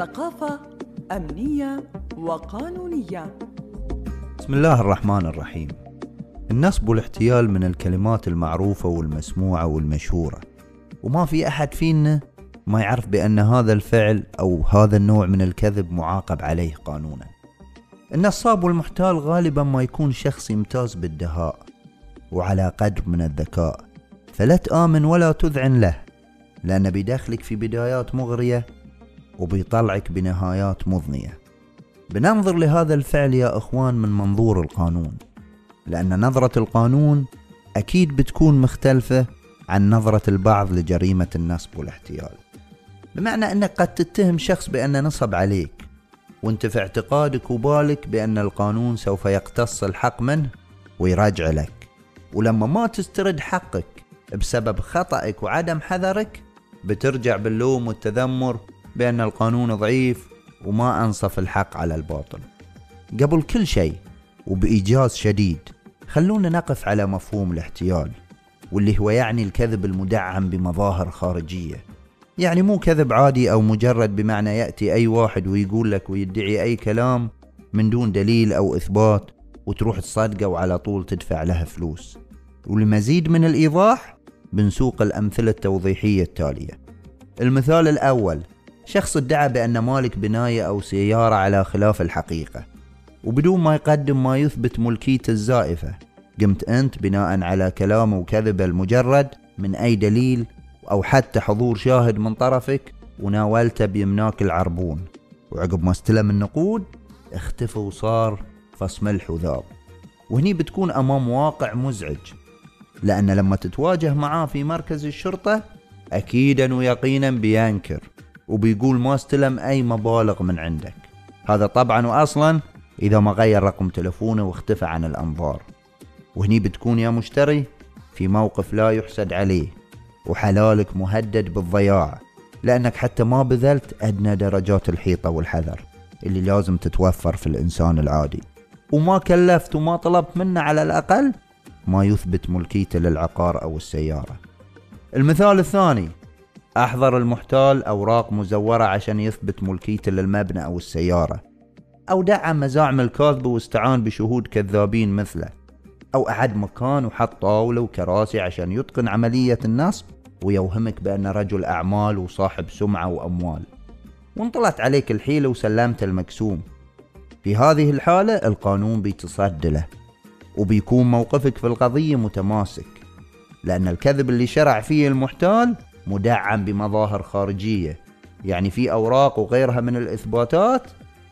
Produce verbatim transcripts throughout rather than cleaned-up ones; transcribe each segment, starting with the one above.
ثقافة، أمنية، وقانونية. بسم الله الرحمن الرحيم. النصب والاحتيال من الكلمات المعروفة والمسموعة والمشهورة، وما في أحد فينا ما يعرف بأن هذا الفعل أو هذا النوع من الكذب معاقب عليه قانونا. النصاب والمحتال غالبا ما يكون شخص يمتاز بالدهاء وعلى قدر من الذكاء، فلا تآمن ولا تذعن له، لأن بيدخلك في بدايات مغرية وبيطلعك بنهايات مضنية. بننظر لهذا الفعل يا إخوان من منظور القانون، لأن نظرة القانون أكيد بتكون مختلفة عن نظرة البعض لجريمة النصب والاحتيال. بمعنى أنك قد تتهم شخص بأن نصب عليك، وانت في اعتقادك وبالك بأن القانون سوف يقتص الحق منه ويرجع لك، ولما ما تسترد حقك بسبب خطأك وعدم حذرك بترجع باللوم والتذمر بأن القانون ضعيف وما أنصف الحق على الباطل. قبل كل شيء وبإيجاز شديد خلونا نقف على مفهوم الاحتيال، واللي هو يعني الكذب المدعم بمظاهر خارجية. يعني مو كذب عادي أو مجرد بمعنى يأتي أي واحد ويقول لك ويدعي أي كلام من دون دليل أو إثبات وتروح تصدقه وعلى طول تدفع لها فلوس. ولمزيد من الإيضاح بنسوق الأمثلة التوضيحية التالية. المثال الأول، شخص ادعى بأن مالك بناية أو سيارة على خلاف الحقيقة، وبدون ما يقدم ما يثبت ملكيته الزائفة قمت أنت بناء على كلامه وكذبه المجرد من أي دليل أو حتى حضور شاهد من طرفك وناولته بيمناك العربون، وعقب ما استلم النقود اختفى وصار فص ملح وذاب. وهني بتكون أمام واقع مزعج، لأن لما تتواجه معاه في مركز الشرطة أكيدا ويقينا بينكر وبيقول ما استلم أي مبالغ من عندك، هذا طبعا وأصلا إذا ما غير رقم تلفونه واختفى عن الأنظار. وهني بتكون يا مشتري في موقف لا يحسد عليه، وحلالك مهدد بالضياع لأنك حتى ما بذلت أدنى درجات الحيطة والحذر اللي لازم تتوفر في الإنسان العادي، وما كلفت وما طلبت منه على الأقل ما يثبت ملكيته للعقار أو السيارة. المثال الثاني، أحضر المحتال أوراق مزورة عشان يثبت ملكيته للمبنى أو السيارة، أو دعا مزاعم الكاذب واستعان بشهود كذابين مثله، أو أعد مكان وحط طاولة وكراسي عشان يتقن عملية النصب ويوهمك بأن رجل أعمال وصاحب سمعة وأموال، وانطلت عليك الحيلة وسلمت المكسوم. في هذه الحالة القانون بيتصد له، وبيكون موقفك في القضية متماسك، لأن الكذب اللي شرع فيه المحتال مدعم بمظاهر خارجية، يعني في أوراق وغيرها من الإثباتات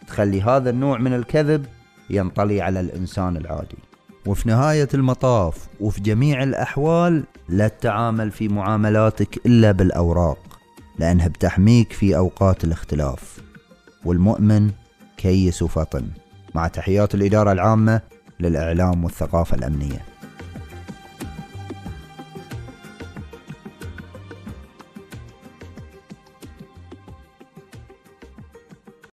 تخلي هذا النوع من الكذب ينطلي على الإنسان العادي. وفي نهاية المطاف وفي جميع الأحوال لا تتعامل في معاملاتك إلا بالأوراق، لأنها بتحميك في أوقات الاختلاف. والمؤمن كيس وفطن. مع تحيات الإدارة العامة للإعلام والثقافة الأمنية.